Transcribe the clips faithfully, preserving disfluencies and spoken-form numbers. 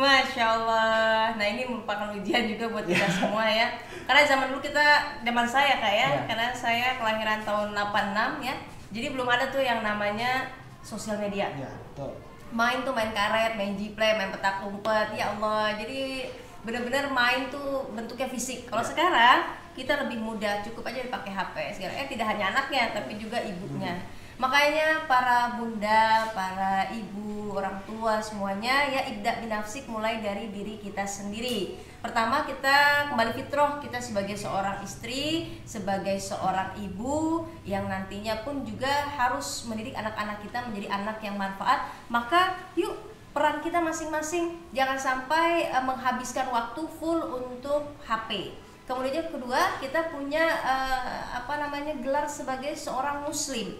Masya Allah. Nah, ini merupakan ujian juga buat kita semua ya. Karena zaman dulu kita, zaman saya Kak ya, yeah. karena saya kelahiran tahun delapan enam ya. Jadi belum ada tuh yang namanya sosial media. Iya, yeah, betul. Main tuh main karet, main jiplay, main petak umpet. Ya Allah. Jadi benar-benar main tuh bentuknya fisik. Kalau yeah. sekarang kita lebih mudah, cukup aja dipakai H P. Sekarang eh tidak hanya anaknya tapi juga ibunya. Hmm. Makanya para bunda, para ibu, orang tua semuanya ya ibda binafsik mulai dari diri kita sendiri. Pertama kita kembali fitrah kita sebagai seorang istri, sebagai seorang ibu yang nantinya pun juga harus mendidik anak-anak kita menjadi anak yang manfaat. Maka yuk peran kita masing-masing, jangan sampai uh, menghabiskan waktu full untuk H P. Kemudian kedua kita punya uh, apa namanya gelar sebagai seorang muslim.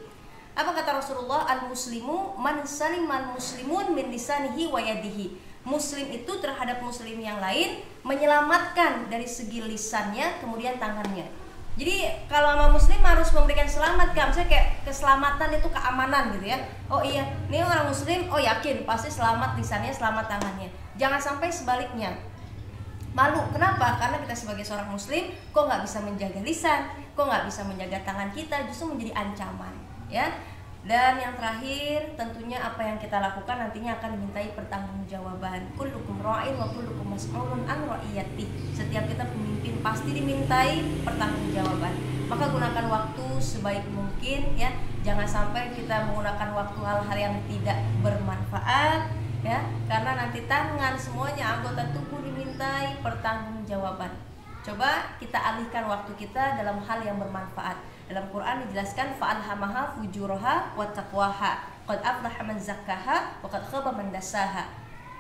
Apa kata Rasulullah? Al-muslimu man salimal muslimun min lisanihi wa yadihi. Muslim itu terhadap muslim yang lain menyelamatkan dari segi lisannya kemudian tangannya. Jadi kalau sama muslim harus memberikan selamat kan, misalnya kayak keselamatan itu keamanan gitu ya. Oh iya, ini orang muslim, oh yakin pasti selamat lisannya, selamat tangannya. Jangan sampai sebaliknya. Malu, kenapa? Karena kita sebagai seorang muslim kok nggak bisa menjaga lisan, kok nggak bisa menjaga tangan kita, justru menjadi ancaman. Ya, dan yang terakhir tentunya apa yang kita lakukan nantinya akan dimintai pertanggungjawaban. Kullukum ra'in wa kullukum mas'ulun an ra'iyati. Setiap kita pemimpin pasti dimintai pertanggungjawaban. Maka gunakan waktu sebaik mungkin ya. Jangan sampai kita menggunakan waktu hal-hal yang tidak bermanfaat ya. Karena nanti tangan semuanya anggota tubuh dimintai pertanggungjawaban. Coba kita alihkan waktu kita dalam hal yang bermanfaat. Dalam Quran dijelaskan fa'alhamaha fujuroha wa taqwaha qad aflaha man zakkaha wa qad khaba man dassaha.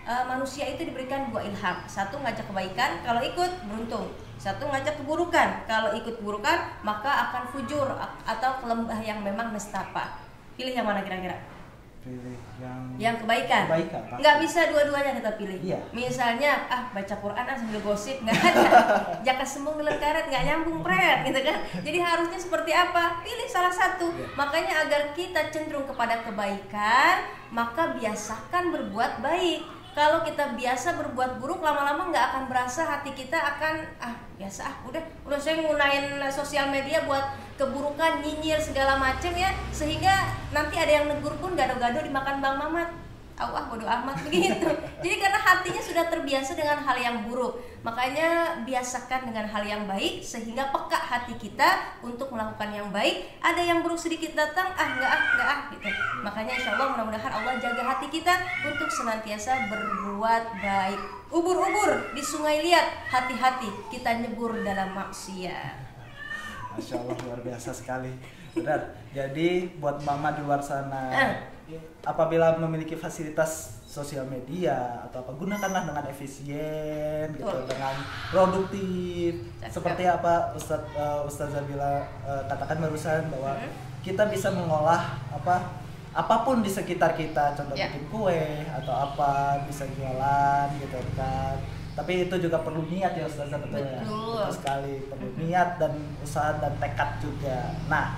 Uh, manusia itu diberikan dua ilham, satu ngajak kebaikan kalau ikut beruntung, satu ngajak keburukan kalau ikut keburukan maka akan fujur atau kelembah yang memang nestapa. Pilih yang mana kira-kira? Pilih yang yang kebaikan. Kebaikan nggak bisa dua-duanya kita pilih. Iya. Misalnya ah baca Quran ah sambil gosip nggak ada. Jaka sembung gelar karet nggak nyambung pret gitu kan. Jadi harusnya seperti apa? Pilih salah satu. Iya. Makanya agar kita cenderung kepada kebaikan maka biasakan berbuat baik. Kalau kita biasa berbuat buruk lama-lama nggak akan berasa, hati kita akan ah biasa ah udah udah saya ngunain sosial media buat keburukan, nyinyir segala macem ya, sehingga nanti ada yang negur pun gado-gado dimakan Bang Mamat, oh, ah bodo amat begitu. Jadi karena hatinya sudah terbiasa dengan hal yang buruk, makanya biasakan dengan hal yang baik sehingga peka hati kita untuk melakukan yang baik. Ada yang buruk sedikit datang ah nggak ah nggak ah gitu. Makanya insya Allah mudah-mudahan Allah jaga hati kita untuk senantiasa berbuat baik. Ubur-ubur di sungai liat, hati-hati kita nyebur dalam maksiat. Masya Allah, luar biasa sekali. Benar. Jadi buat mama di luar sana, apabila memiliki fasilitas sosial media atau apa, gunakanlah dengan efisien, gitu, oh. dengan produktif. Cakap. Seperti apa Ustaz uh, Ustazah Bila uh, katakan barusan bahwa hmm. kita bisa mengolah apa apapun di sekitar kita, contoh yeah. bikin kue atau apa, bisa jualan gitu kan. Tapi itu juga perlu niat ya Ustazah, betul, betul. Ya? Betul sekali, perlu niat dan usaha dan tekad juga. Nah,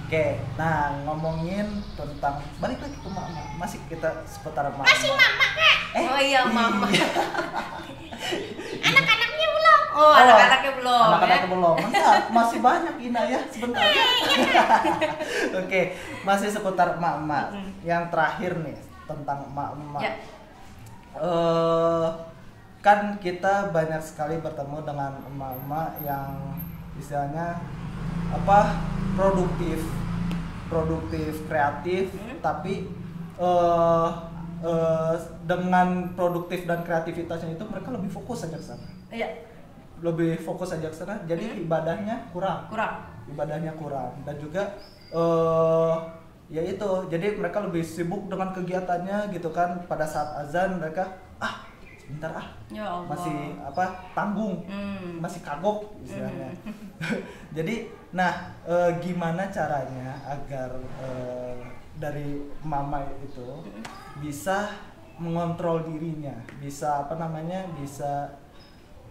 oke, okay. nah ngomongin tentang, balik lagi ke mama, masih kita seputar mama. Masih mama Kak? Eh, oh iya mama. Anak-anaknya belum? Oh, oh anak-anaknya belum Anak-anaknya ya? belum, enggak, masih banyak Ina ya, sebentar ya. Oke, okay. masih seputar mama. Yang terakhir nih, tentang mama ya. uh, Kan kita banyak sekali bertemu dengan emak-emak yang istilahnya apa produktif, produktif, kreatif, hmm. tapi uh, uh, dengan produktif dan kreativitasnya itu mereka lebih fokus aja ke sana. Iya. Lebih fokus aja ke sana. Jadi hmm. ibadahnya kurang. Kurang. Ibadahnya kurang dan juga uh, ya itu. Jadi mereka lebih sibuk dengan kegiatannya gitu kan. Pada saat azan mereka ah bentar ah ya Allah. Masih apa tanggung mm. masih kagok istilahnya mm. Jadi nah e, gimana caranya agar e, dari mama itu bisa mengontrol dirinya, bisa apa namanya bisa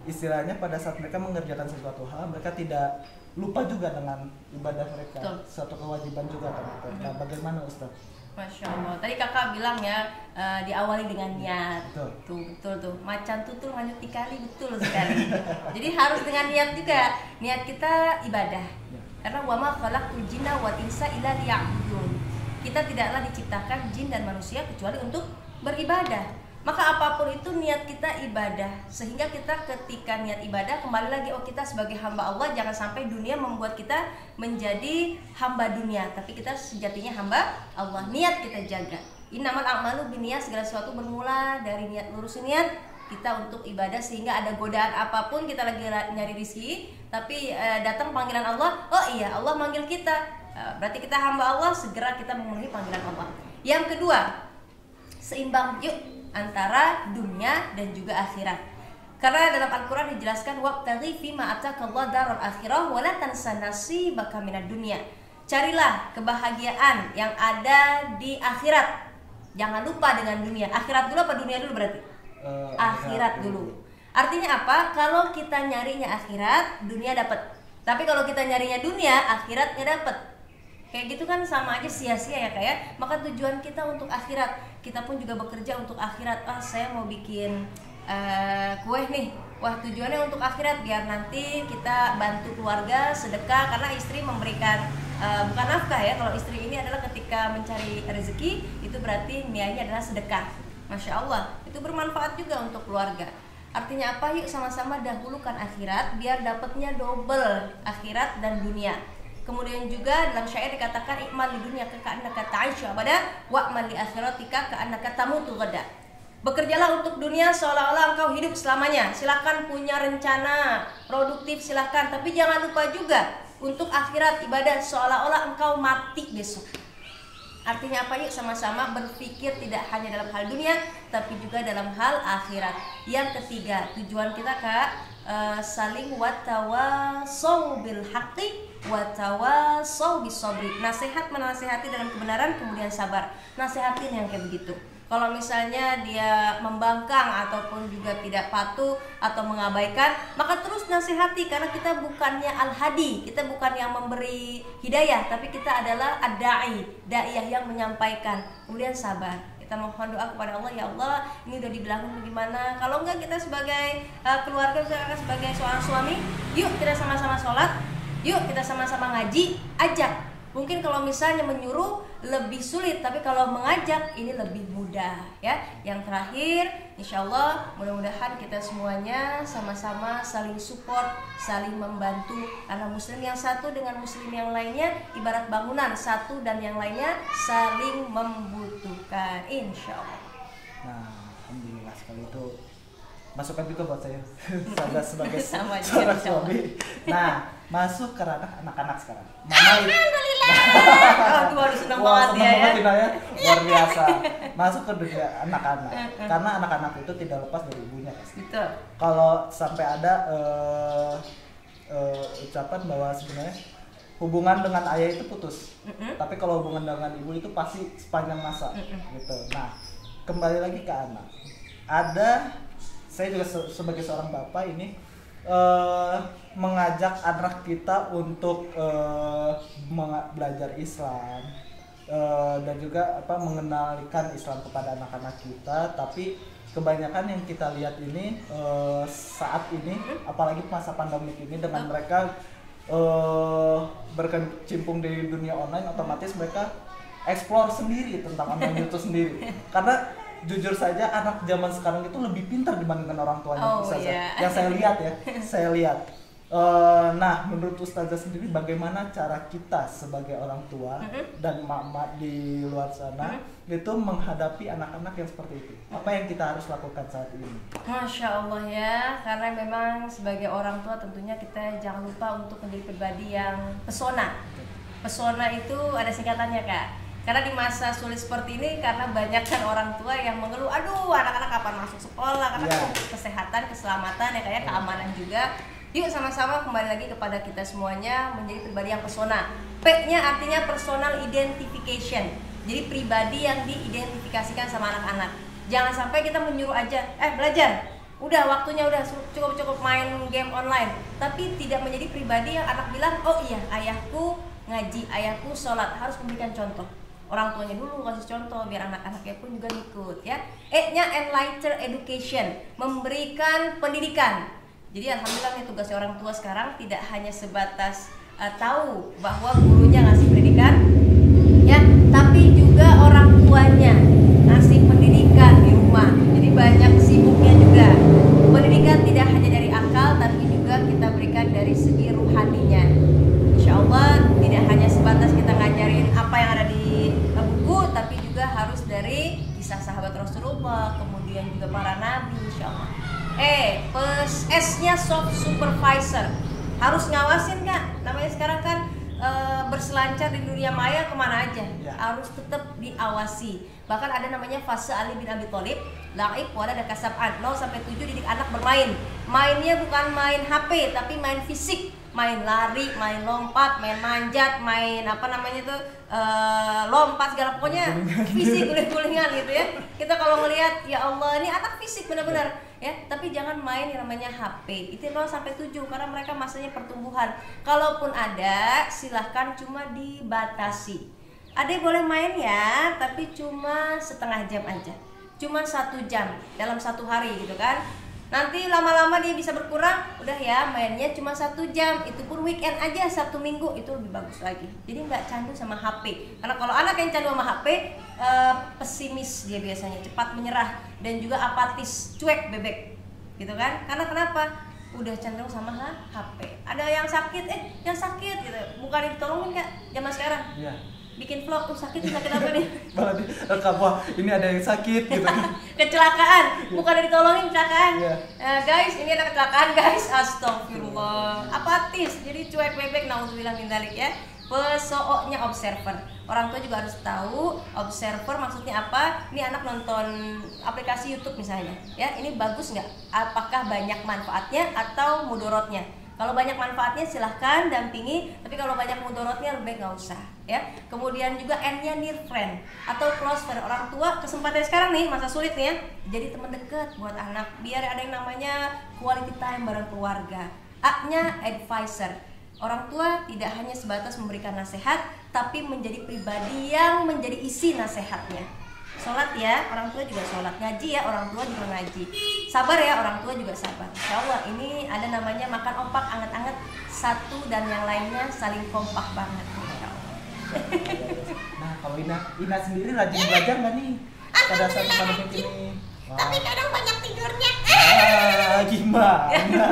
istilahnya pada saat mereka mengerjakan sesuatu hal mereka tidak lupa juga dengan ibadah mereka, suatu kewajiban juga kan. Nah, bagaimana Ustaz? Masya Allah. Tadi kakak bilang ya, uh, diawali dengan niat. Betul. Tuh, betul tuh. Macan tutul hanyut dikali, betul sekali. Jadi harus dengan niat juga. Niat kita ibadah. Ya. Karena wa ma khalaqtul jinna wal insa illa liya'budun. Kita tidaklah diciptakan jin dan manusia kecuali untuk beribadah. Maka apapun itu niat kita ibadah. Sehingga kita ketika niat ibadah kembali lagi, oh kita sebagai hamba Allah, jangan sampai dunia membuat kita menjadi hamba dunia, tapi kita sejatinya hamba Allah. Niat kita jaga. Innamal a'malu binniyat, segala sesuatu bermula dari niat. Lurusin niat kita untuk ibadah, sehingga ada godaan apapun, kita lagi nyari rezeki, tapi eh, datang panggilan Allah. Oh iya, Allah manggil kita, eh, berarti kita hamba Allah, segera kita memenuhi panggilan Allah. Yang kedua, seimbang yuk antara dunia dan juga akhirat. Karena dalam Al-Quran dijelaskan, wabtaghi fima ataqallahu daral akhirah wa la tansa nasibaka minad dunya. Carilah kebahagiaan yang ada di akhirat. Jangan lupa dengan dunia. Akhirat dulu apa dunia dulu berarti? Uh, akhirat dulu. Artinya apa? Kalau kita nyarinya akhirat, dunia dapat. Tapi kalau kita nyarinya dunia, akhirat nggak dapat. Kayak gitu kan sama aja sia-sia ya kak ya. Maka tujuan kita untuk akhirat. Kita pun juga bekerja untuk akhirat. Wah, saya mau bikin uh, kue nih. Wah, tujuannya untuk akhirat, biar nanti kita bantu keluarga, sedekah. Karena istri memberikan uh, bukan nafkah ya. Kalau istri ini adalah ketika mencari rezeki, itu berarti niatnya adalah sedekah. Masya Allah, itu bermanfaat juga untuk keluarga. Artinya apa? Yuk sama-sama dahulukan akhirat, biar dapatnya double, akhirat dan dunia. Kemudian juga dalam syair dikatakan, ikmal di dunia ka'annaka ta'ishu abada wa'mal li akhiratika ka'annaka tamutu ghada. Bekerjalah untuk dunia seolah-olah engkau hidup selamanya. Silakan punya rencana produktif, silakan. Tapi jangan lupa juga untuk akhirat ibadah, seolah-olah engkau mati besok. Artinya apa? Yuk sama-sama berpikir tidak hanya dalam hal dunia, tapi juga dalam hal akhirat. Yang ketiga, tujuan kita kak, Uh, saling watawasaw bil haqqi watawasaw bis sabri. Nasihat menasihati dalam kebenaran, kemudian sabar. Nasihatin yang kayak begitu. Kalau misalnya dia membangkang ataupun juga tidak patuh atau mengabaikan, maka terus nasihati. Karena kita bukannya al-hadi, kita bukan yang memberi hidayah, tapi kita adalah ad-da'i, da'iyah yang menyampaikan. Kemudian sabar. Kita mohon doa kepada Allah, ya Allah, ini udah dibilangin bagaimana. Kalau enggak kita sebagai uh, keluarga, misalkan sebagai seorang suami, yuk kita sama-sama sholat, yuk kita sama-sama ngaji, ajak. Mungkin kalau misalnya menyuruh lebih sulit, tapi kalau mengajak ini lebih mudah ya. Yang terakhir, insya Allah mudah-mudahan kita semuanya sama-sama saling support, saling membantu. Karena muslim yang satu dengan muslim yang lainnya ibarat bangunan, satu dan yang lainnya saling membutuhkan, insya Allah. Nah, alhamdulillah sekali itu masukan juga buat saya sebagai sama seorang suami. Nah, masuk ke ranah anak-anak sekarang. Mama, alhamdulillah. Aduh, harus senang banget ya. Ya. Luar biasa. Masuk ke dunia anak-anak. Karena anak-anak itu tidak lepas dari ibunya pasti. Betul. Kalau sampai ada uh, uh, ucapan bahwa sebenarnya hubungan dengan ayah itu putus, mm-hmm. tapi kalau hubungan dengan ibu itu pasti sepanjang masa, mm-hmm. gitu. Nah, kembali lagi ke anak. Ada saya juga se sebagai seorang bapak ini uh, mengajak anak kita untuk uh, belajar Islam uh, dan juga apa mengenalkan Islam kepada anak-anak kita. Tapi kebanyakan yang kita lihat ini uh, saat ini, apalagi masa pandemi ini, dengan mereka uh, berkecimpung di dunia online, otomatis mereka explore sendiri tentang online itu sendiri. Karena jujur saja anak zaman sekarang itu lebih pintar dibandingkan orang tuanya. Oh, yeah. Yang saya lihat ya, saya lihat. Uh, nah, menurut Ustazah sendiri bagaimana cara kita sebagai orang tua mm-hmm. dan mama di luar sana mm-hmm. itu menghadapi anak-anak yang seperti itu? Apa yang kita harus lakukan saat ini? Masya Allah ya, karena memang sebagai orang tua tentunya kita jangan lupa untuk menjadi pribadi yang pesona. Pesona itu ada singkatannya kak. Karena di masa sulit seperti ini, karena banyak kan orang tua yang mengeluh, aduh anak-anak kapan masuk sekolah, karena yeah. kesehatan, keselamatan, ya kayak keamanan juga. Yuk sama-sama kembali lagi kepada kita semuanya menjadi pribadi yang pesona. P-nya artinya personal identification. Jadi pribadi yang diidentifikasikan sama anak-anak. Jangan sampai kita menyuruh aja, eh belajar, udah waktunya udah cukup-cukup main game online. Tapi tidak menjadi pribadi yang anak bilang, oh iya ayahku ngaji, ayahku sholat, harus memberikan contoh. orang tuanya dulu, kasih contoh biar anak-anaknya pun juga ikut ya. E-nya enlighten education, memberikan pendidikan. Jadi alhamdulillah nih, tugasnya orang tua sekarang tidak hanya sebatas uh, tahu bahwa gurunya ngasih pendidikan ya, tapi juga orang tuanya ngasih pendidikan di rumah. Jadi banyak sibuknya juga. Pendidikan tidak hanya dari akal, tapi juga kita berikan dari segi ruhaninya. Insya Allah tidak hanya sebatas kita ngajarin apa yang ada di buku, tapi juga harus dari kisah sahabat Rasulullah, kemudian juga para nabi, insya Allah. Eh, plus S-nya soft supervisor, harus ngawasin kak. Namanya sekarang kan e, berselancar di dunia maya kemana aja, ya. Harus tetap diawasi. Bahkan ada namanya fase Ali bin Abi Thalib, la'ib wala kasab'an, nol sampai tujuh didik anak bermain. Mainnya bukan main H P, tapi main fisik. Main lari, main lompat, main manjat, main apa namanya tuh uh, lompat segala, pokoknya fisik, guling-gulingan gitu ya. Kita kalau ngelihat ya Allah ini anak fisik benar-benar ya, tapi jangan main yang namanya H P. Itu nol sampai tujuh karena mereka masanya pertumbuhan. Kalaupun ada silahkan cuma dibatasi. Adek boleh main ya, tapi cuma setengah jam aja. Cuma satu jam dalam satu hari gitu kan. Nanti lama-lama dia bisa berkurang, udah ya mainnya cuma satu jam, itu pun weekend aja, satu minggu itu lebih bagus lagi. Jadi nggak candu sama H P, karena kalau anak yang candu sama H P eh, pesimis dia biasanya, cepat menyerah dan juga apatis, cuek bebek, gitu kan? Karena kenapa? Udah cenderung sama H P. Ada yang sakit, eh yang sakit gitu, bukan ditolongin nggak zaman sekarang? Iya. Bikin vlog, tuh sakit, sakit apa nih? Malah direkam, wah ini ada yang sakit gitu. Kecelakaan, bukan ada ditolongin, kecelakaan. Yeah. Uh, guys, ini ada kecelakaan guys, astagfirullah. Apatis, jadi cuek bebek, na'udzubillah min dzalik ya. Pesooknya observer. Orang tua juga harus tahu observer maksudnya apa. Ini anak nonton aplikasi YouTube misalnya, ya ini bagus nggak? Apakah banyak manfaatnya atau mudorotnya? Kalau banyak manfaatnya silahkan dampingi, tapi kalau banyak mudorotnya lebih nggak usah ya. Kemudian juga N-nya near friend atau close friend. Orang tua kesempatan sekarang nih masa sulit nih ya, jadi teman dekat buat anak biar ada yang namanya quality time bareng keluarga. A-nya advisor. Orang tua tidak hanya sebatas memberikan nasihat, tapi menjadi pribadi yang menjadi isi nasihatnya. Sholat ya, orang tua juga sholat. Ngaji ya, orang tua juga ngaji. Sabar ya, orang tua juga sabar. Insya Allah ini ada namanya makan opak anget-anget. Satu dan yang lainnya saling kompak banget. Insya Allah. Nah kalau Ina, Ina sendiri rajin ya. Belajar nggak nih? Pada saat pandemi ini. Tapi kadang banyak tidurnya. Ah, gimana?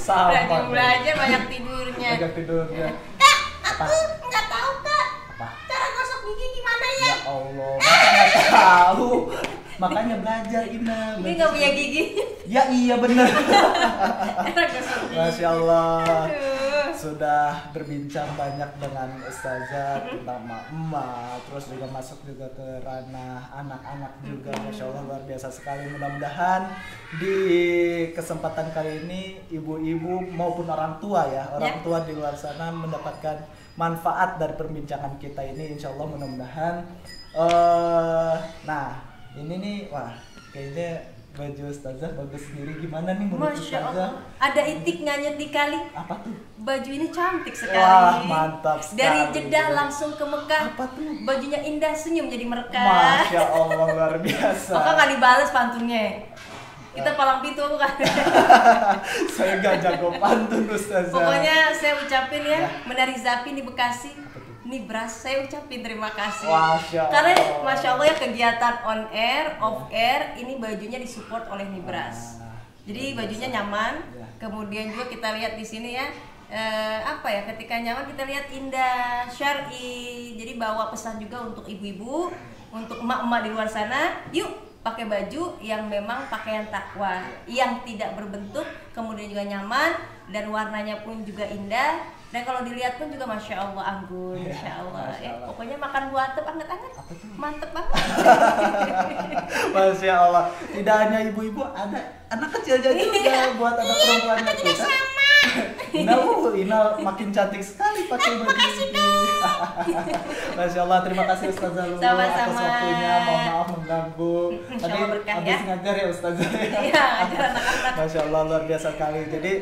Sabar. Rajin belajar banyak tidurnya. Banyak tidurnya. Kak, aku nggak tahu kak. Apa? Cara gosok gigi gimana ya? Ya Allah, masa nggak tahu. Makanya belajar Ina. Ini nggak punya gigi. Ya iya bener. Masya Allah. Sudah berbincang banyak dengan Ustazah tentang emak-emak, terus juga masuk juga ke ranah anak-anak juga. Masya Allah luar biasa sekali. Mudah-mudahan di kesempatan kali ini ibu-ibu maupun orang tua ya, orang tua di luar sana mendapatkan manfaat dari perbincangan kita ini. Insya Allah mudah-mudahan. Uh, nah. Ini nih, wah kayaknya baju Ustazah bagus sendiri, gimana nih menurut Masya Allah. Ada itik nggak nyetik kali? Apa tuh? Baju ini cantik sekali. Wah mantap sekali. Dari Jeddah langsung ke Mekah. Apa tuh? Bajunya indah, senyum jadi mereka. Masya Allah luar biasa. Maka nggak dibales pantunnya. Kita palang pintu aku kan. Saya nggak jago pantun Ustazah. Pokoknya saya ucapin ya, ya. Menari Zapin di Bekasi. Ini beras, saya ucapin terima kasih. Masya Allah. Karena Masya Allah ya, kegiatan on air, off air, ini bajunya disupport oleh Nibras. Jadi bajunya nyaman. Kemudian juga kita lihat di sini ya, eh, apa ya, ketika nyaman kita lihat indah, syar'i. Jadi bawa pesan juga untuk ibu-ibu, untuk emak-emak di luar sana. Yuk pakai baju yang memang pakaian takwa, yang tidak berbentuk, kemudian juga nyaman dan warnanya pun juga indah. Dan kalau dilihat pun juga Masya Allah anggun, ya, Masya Allah, Masya Allah. Ya, pokoknya makan buatep anget-anget, mantep banget. Masya Allah, tidak hanya ibu-ibu, ada anak kecil aja juga buat anak perempuan anak kita. Sama. Ina, uh, Ina makin cantik sekali pakai baju ini. Masya Allah, terima kasih Ustazah Lulu atas waktunya. Mohon maaf mengganggu. Tadi habis ngajar ya Ustazah. Iya, ajar anak-anak. Masya Allah luar biasa sekali. Jadi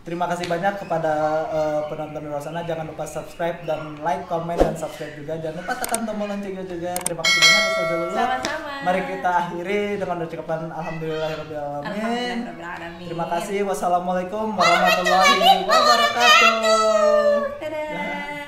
Terima kasih banyak kepada uh, penonton di luar sana. Jangan lupa subscribe dan like, komen, dan subscribe juga. Jangan lupa tekan tombol loncengnya juga. Terima kasih banyak Ustazah Lulu. Sama-sama. Mari kita akhiri dengan ucapan alhamdulillahirabbil alamin. Terima kasih. Wassalamualaikum warahmatullahi wabarakatuh. Dadah.